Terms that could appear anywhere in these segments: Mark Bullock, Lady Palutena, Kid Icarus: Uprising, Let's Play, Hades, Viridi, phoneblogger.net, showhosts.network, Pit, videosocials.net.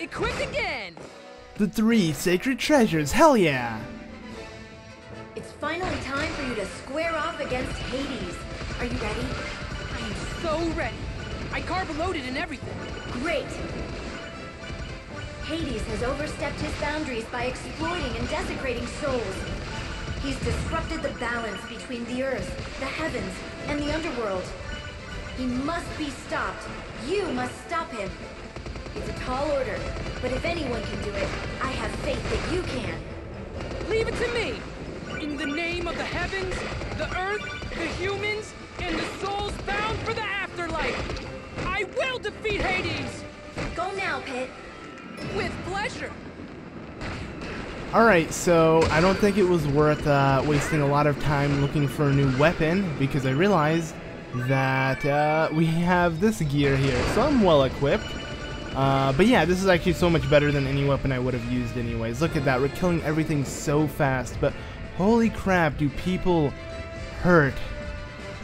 Equipped again! The three sacred treasures, hell yeah! It's finally time for you to square off against Hades. Are you ready? I am so ready. I carbo-loaded and everything. Great! Hades has overstepped his boundaries by exploiting and desecrating souls. He's disrupted the balance between the earth, the heavens, and the underworld. He must be stopped. You must stop him. It's a tall order, but if anyone can do it, I have faith that you can. Leave it to me! In the name of the heavens, the earth, the humans, and the souls bound for the afterlife, I will defeat Hades! Go now, Pit. With pleasure! Alright, so I don't think it was worth wasting a lot of time looking for a new weapon, because I realized that we have this gear here, so I'm well equipped. But yeah, this is actually so much better than any weapon I would have used anyways. Look at that, we're killing everything so fast, but holy crap, do people hurt.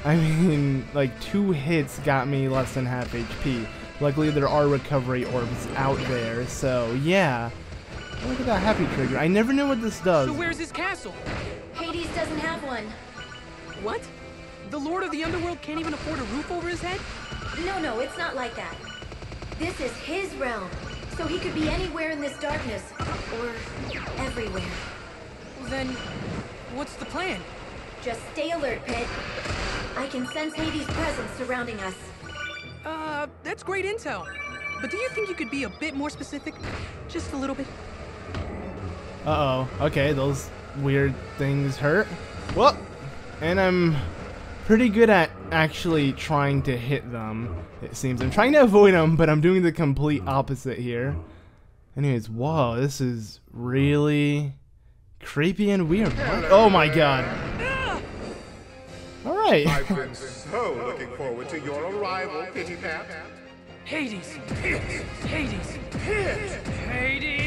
I mean, like, 2 hits got me less than half HP. Luckily, there are recovery orbs out there, so yeah. Look at that happy trigger. I never knew what this does. So where's his castle? Hades doesn't have one. What? The Lord of the Underworld can't even afford a roof over his head? No, it's not like that. This is his realm, so he could be anywhere in this darkness, or everywhere. Well, then, what's the plan? Just stay alert, Pit. I can sense Hades' presence surrounding us. That's great intel. But do you think you could be a bit more specific? Just a little bit. Uh-oh. Okay, those weird things hurt. Whoa! And I'm pretty good at actually trying to hit them, it seems. I'm trying to avoid them, but I'm doing the complete opposite here. Anyways, whoa, this is really creepy and weird. What? Oh my god. Alright. I've been so looking forward to your arrival, Pitty Pat. Hades! Hades! Hades!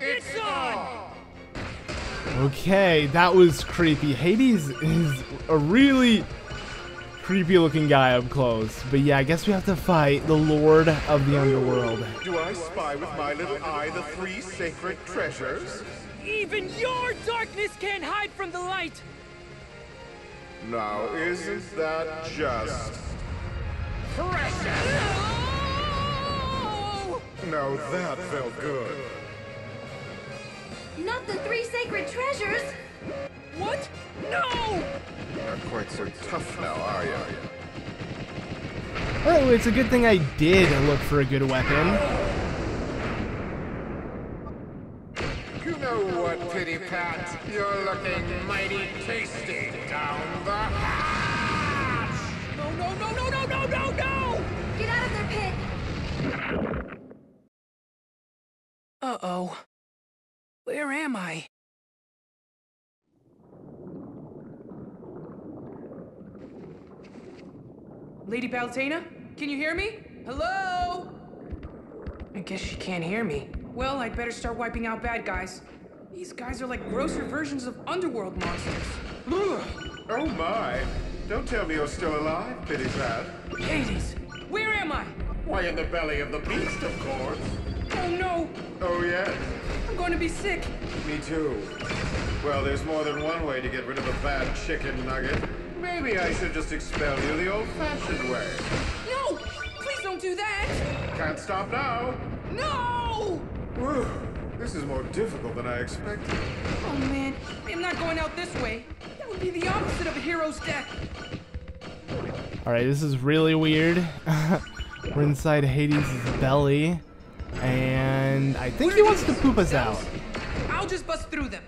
It's on! Okay, that was creepy. Hades is a really creepy looking guy up close. But yeah, I guess we have to fight the Lord of the Underworld. Do I spy with my little eye the three sacred treasures? Even your darkness can't hide from the light! Now isn't that just... precious! No! Now that felt good. Not the three sacred treasures! What? No! You're not quite so tough now, are you? Oh, it's a good thing I did look for a good weapon. You know what, Pitty Pat? You're looking mighty tasty down the hatch! No! Get out of there, Pit! Uh-oh. Where am I? Lady Palutena? Can you hear me? Hello? I guess she can't hear me. Well, I'd better start wiping out bad guys. These guys are like grosser versions of underworld monsters. Oh my! Don't tell me you're still alive, Pitty Pat. Hades! Where am I? Why, in the belly of the beast, of course. Oh no! Oh yes? I'm going to be sick. Me too. Well, there's more than one way to get rid of a bad chicken nugget. Maybe I should just expel you the old-fashioned way. No! Please don't do that! Can't stop now. No! Whew. This is more difficult than I expected. Oh man, I'm not going out this way. That would be the opposite of a hero's death. Alright, this is really weird. We're inside Hades' belly. And I think he wants to poop us out. I'll just bust through them.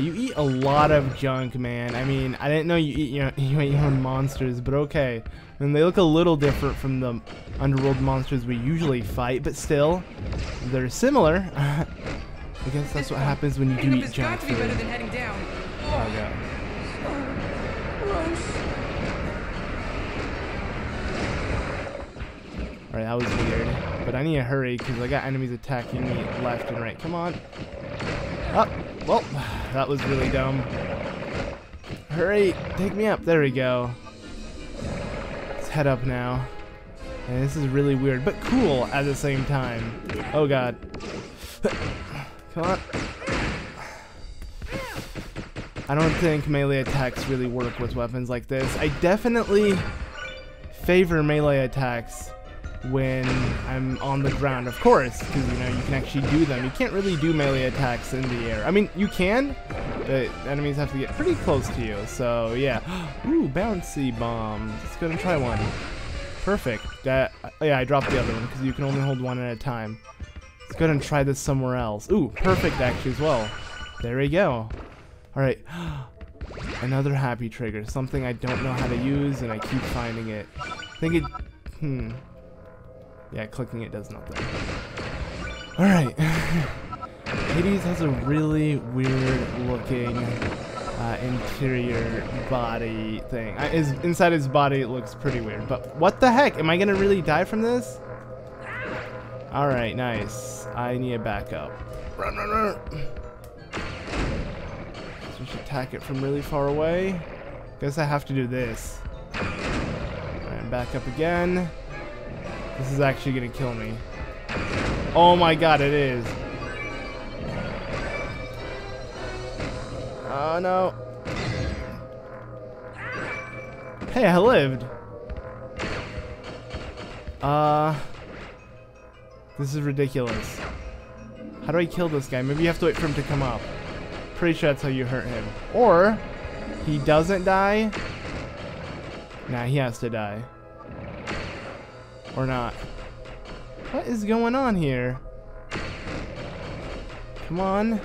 You eat a lot of junk, man. I mean, I didn't know you eat your own monsters, but okay. And they look a little different from the underworld monsters we usually fight, but still, they're similar. I guess that's what happens when you do eat junk food. Oh god. Alright, that was weird. But I need to hurry because I got enemies attacking me left and right. Come on. Oh, well, that was really dumb. Hurry, take me up. There we go. Let's head up now. And this is really weird, but cool at the same time. Oh god. Come on. I don't think melee attacks really work with weapons like this. I definitely favor melee attacks when I'm on the ground, of course, because you know you can actually do them. You can't really do melee attacks in the air. I mean, you can, but enemies have to get pretty close to you. So yeah. Ooh, bouncy bomb. Let's go and try one. Perfect. Yeah, I dropped the other one because you can only hold one at a time. Let's go ahead and try this somewhere else. Ooh, perfect actually as well. There we go. Alright. Another happy trigger. Something I don't know how to use and I keep finding it. I think it... Yeah, clicking it does nothing. Alright. Hades has a really weird looking interior body thing. Inside his body it looks pretty weird. But what the heck? Am I gonna really die from this? Alright, nice. I need a backup. Run, run, run. So we should attack it from really far away. Guess I have to do this. Alright, back up again. This is actually gonna kill me. Oh my god, it is. Oh no. Hey, I lived. This is ridiculous. How do I kill this guy? Maybe you have to wait for him to come up. Pretty sure that's how you hurt him. Or he doesn't die. Nah, he has to die. Or not. What is going on here? Come on.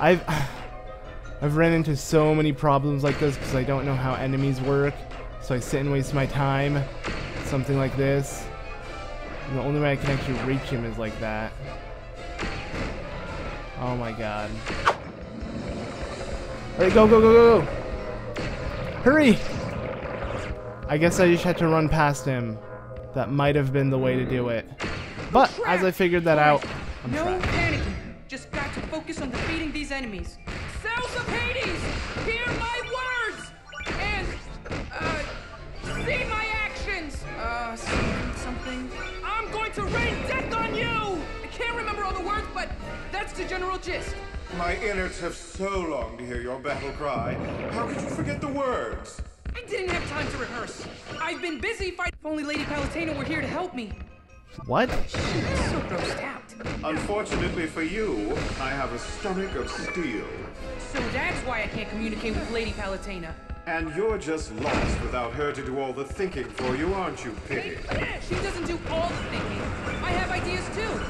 I've ran into so many problems like this because I don't know how enemies work. So I sit and waste my time. Something like this. The only way I can actually reach him is like that. Oh my god. Alright, go, go, go, go, go! Hurry! I guess I just had to run past him. That might have been the way to do it. But, as I figured that out, I'm trapped. No panicking. Just got to focus on defeating these enemies. Cells of Hades! Hear my words! And, see my actions! Something... I'm going to rain death on you! I can't remember all the words, but that's the general gist. My innards have so longed to hear your battle cry. How could you forget the words? I didn't have time to rehearse. I've been busy fighting. If only Lady Palutena were here to help me. What? She's so grossed out. Unfortunately for you, I have a stomach of steel. So that's why I can't communicate with Lady Palutena. And you're just lost without her to do all the thinking for you, aren't you, Pity? She doesn't do all the thinking. I have ideas, too.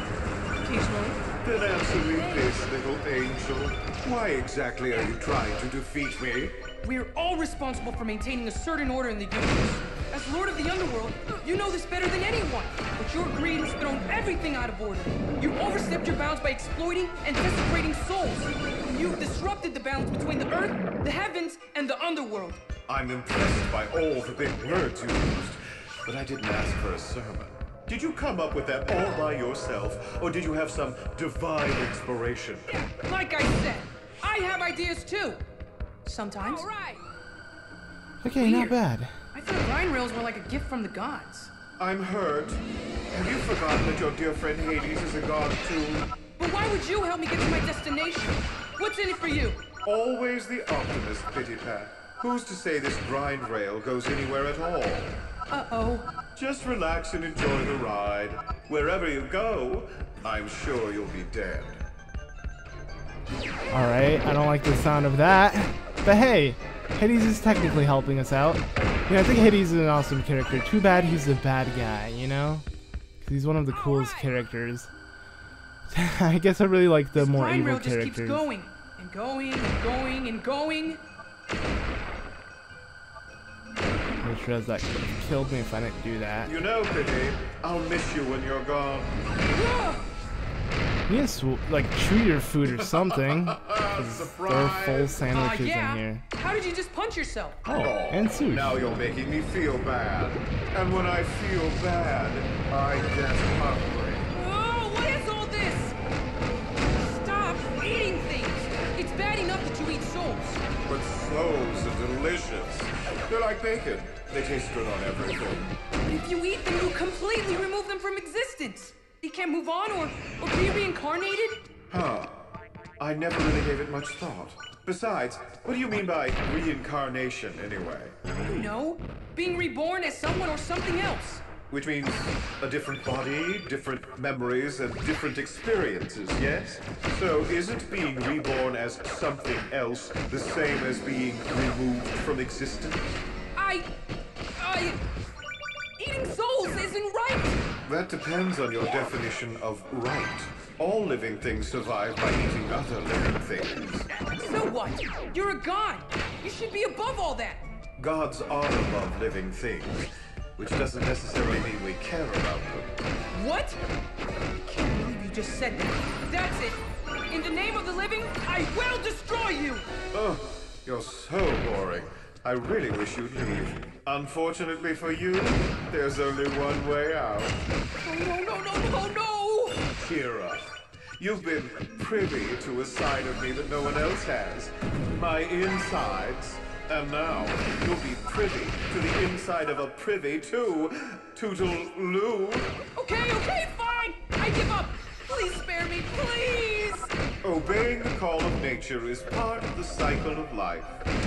Occasionally. Then answer me this, little angel. Why exactly are you trying to defeat me? We're all responsible for maintaining a certain order in the universe. As Lord of the Underworld, you know this better than anyone. But your greed has thrown everything out of order. You overstepped your bounds by exploiting and desecrating souls. You've disrupted the balance between the earth, the heavens, and the underworld. I'm impressed by all the big words you used, but I didn't ask for a sermon. Did you come up with that all by yourself, or did you have some divine inspiration? Yeah, like I said, I have ideas too. Sometimes. All right. Okay, weird. Not bad. I thought line rails were like a gift from the gods. I'm hurt. Have you forgotten that your dear friend Hades is a god too? But why would you help me get to my destination? What's in it for you? Always the optimist, Pity Pat. Who's to say this grind rail goes anywhere at all? Uh-oh. Just relax and enjoy the ride. Wherever you go, I'm sure you'll be dead. Alright, I don't like the sound of that. But hey, Hades is technically helping us out. Yeah, I think Hades is an awesome character. Too bad he's a bad guy, you know? Because he's one of the coolest characters. I guess I really like the more evil characters. Just keeps going and going and going and going. Make sure that could have killed me if I didn't do that. You know, Pity, I'll miss you when you're gone. Yes, like chew your food or something. There are full sandwiches in here. How did you just punch yourself? Oh, and sushi. Now you're making me feel bad, and when I feel bad, I get hungry. Eating things. It's bad enough that you eat souls. But souls are delicious. They're like bacon. They taste good on everything. But if you eat them, you completely remove them from existence. You can't move on or be reincarnated? Huh. I never really gave it much thought. Besides, what do you mean by reincarnation, anyway? I don't know. Being reborn as someone or something else. Which means a different body, different memories, and different experiences, yes? So isn't being reborn as something else the same as being removed from existence? Eating souls isn't right! That depends on your definition of right. All living things survive by eating other living things. So what? You're a god! You should be above all that! Gods are above living things. Which doesn't necessarily mean we care about them. What? I can't believe you just said that. That's it. In the name of the living, I will destroy you! Oh, you're so boring. I really wish you'd leave. Unfortunately for you, there's only one way out. Oh, no! Kira, you've been privy to a side of me that no one else has. My insides. And now, you'll be privy to the inside of a privy, too, Toodaloo. Okay, fine! I give up! Please spare me, please! Obeying the call of nature is part of the cycle of life.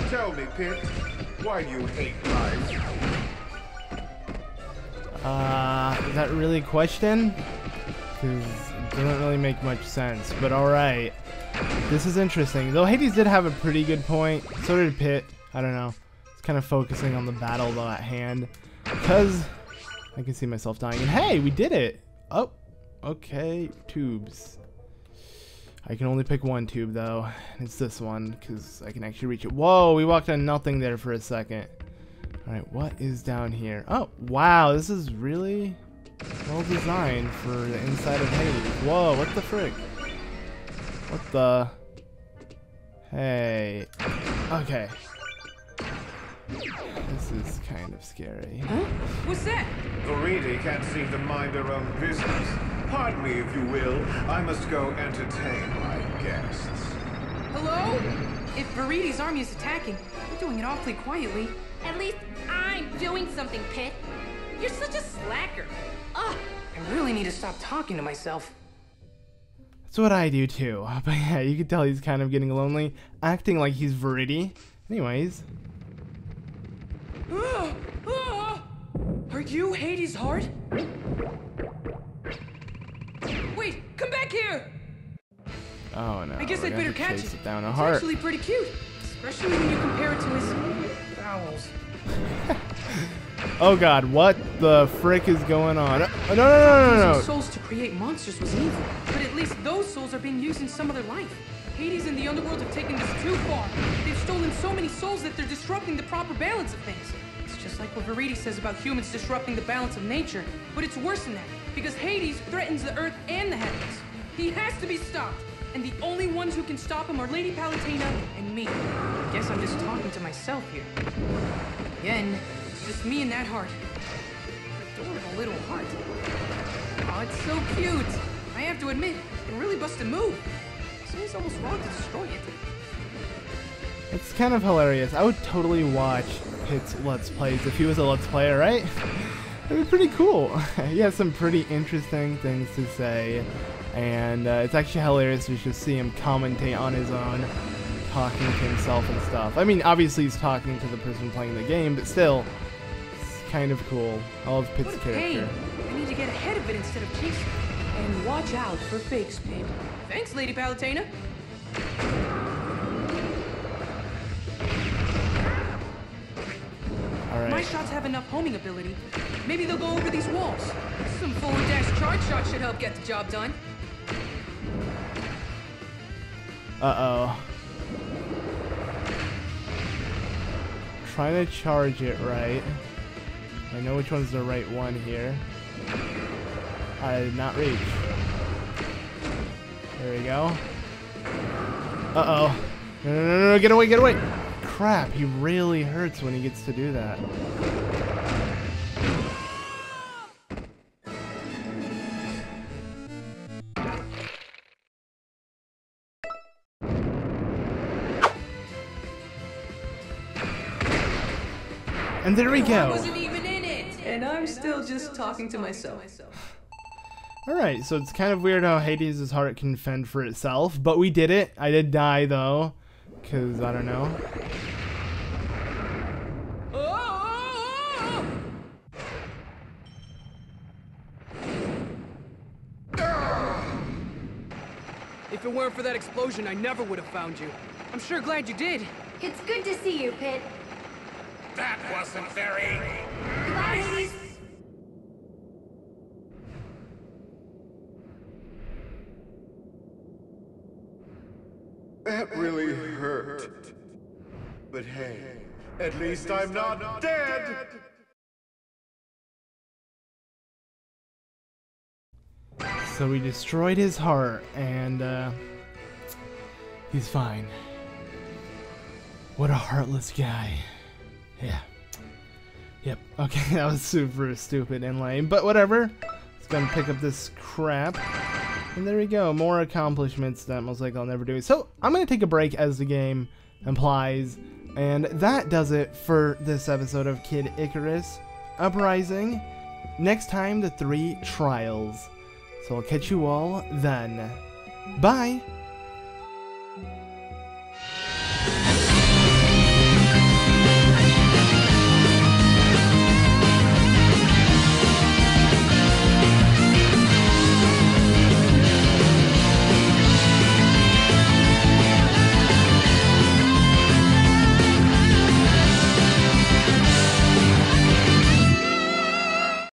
Tell me, Pit, why do you hate life? Is that really a question? Because it doesn't really make much sense, but alright. This is interesting. Though Hades did have a pretty good point, so did Pit. I don't know. It's kind of focusing on the battle though at hand. Because I can see myself dying. And hey, we did it! Oh, okay. Tubes. I can only pick one tube though. It's this one because I can actually reach it. Whoa, we walked on nothing there for a second. Alright, what is down here? Oh, wow. This is really well designed for the inside of Hades. Whoa, what the frick? What the? Hey. Okay. This is kind of scary. Huh? What's that? Viridi can't seem to mind her own business. Pardon me if you will. I must go entertain my guests. Hello? If Viridi's army is attacking, we're doing it awfully quietly. At least I'm doing something, Pit. You're such a slacker. Ugh. I really need to stop talking to myself. That's what I do too. But yeah, you can tell he's kind of getting lonely, acting like he's Viridi. Anyways. Are you Hades' heart? Wait, come back here! Oh no. I guess I'd better catch it. Down a heart. It's actually pretty cute, especially when you compare it to his bowels. Oh god, what the frick is going on? Oh, no. Using souls to create monsters was evil, but at least those souls are being used in some other life. Hades and the underworld have taken this too far. They've stolen so many souls that they're disrupting the proper balance of things. It's just like what Viridi says about humans disrupting the balance of nature, but it's worse than that, because Hades threatens the earth and the heavens. He has to be stopped, and the only ones who can stop him are Lady Palutena and me. I guess I'm just talking to myself here. Again, it's just me and that heart. Adorable little heart. Oh, it's so cute. I have to admit, it really busts a move. It's almost wrong to destroy it. It's kind of hilarious. I would totally watch Pit's Let's Plays if he was a Let's Player, right? That'd be pretty cool. He has some pretty interesting things to say, and it's actually hilarious to just see him commentate on his own, talking to himself and stuff. I mean, obviously he's talking to the person playing the game, but still, it's kind of cool. I love Pit's character. I need to get ahead of it instead of chasing. And watch out for fakes, Pit. Thanks, Lady Palutena. All right. My shots have enough homing ability. Maybe they'll go over these walls. Some forward dash charge shot should help get the job done. Uh-oh. Trying to charge it right. I know which one's the right one here. I did not reach. There we go. Uh-oh. No, get away. Crap, he really hurts when he gets to do that. And there we go. I wasn't even in it. And I'm still just talking to myself. Alright, so it's kind of weird how Hades' heart can fend for itself, but we did it. I did die, though, because I don't know. If it weren't for that explosion, I never would have found you. I'm sure glad you did. It's good to see you, Pit. That wasn't very... Goodbye, Hades. That really hurt. But hey, at least I'm not dead! So we destroyed his heart, and he's fine. What a heartless guy. Yeah. Yep, okay, that was super stupid and lame, but whatever. Let's go and pick up this crap. And there we go, more accomplishments that most likely I'll never do. So, I'm going to take a break as the game implies. And that does it for this episode of Kid Icarus Uprising. Next time, the 3 trials. So I'll catch you all then. Bye!